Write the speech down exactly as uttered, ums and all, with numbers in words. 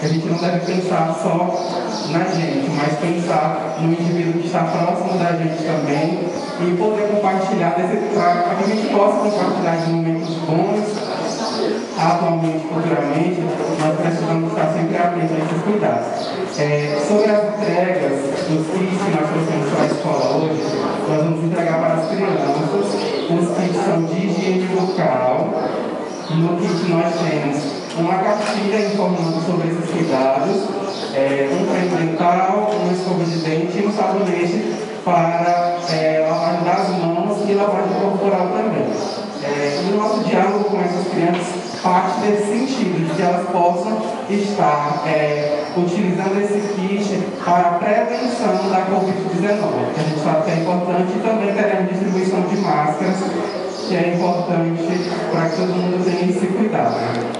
A gente não deve pensar só na gente, mas pensar no indivíduo que está próximo da gente também e poder compartilhar, para que a gente possa compartilhar de momentos bons. Atualmente, culturalmente, nós precisamos estar sempre atentos a esses cuidados. É, sobre as entregas dos kits que nós trouxemos para a escola hoje, nós vamos entregar para as crianças os kits são de higiene local. No kit nós temos uma cartilha informando sobre esses cuidados, é, um creme dental, uma escova de dente e um sabonete para é, lavar das mãos e lavagem corporal também. É, o nosso diálogo com essas crianças parte desse sentido, de que elas possam estar é, utilizando esse kit para a prevenção da covid dezenove, que a gente sabe que é importante, e também teremos distribuição de máscaras, que é importante para que todo mundo tenha esse cuidado.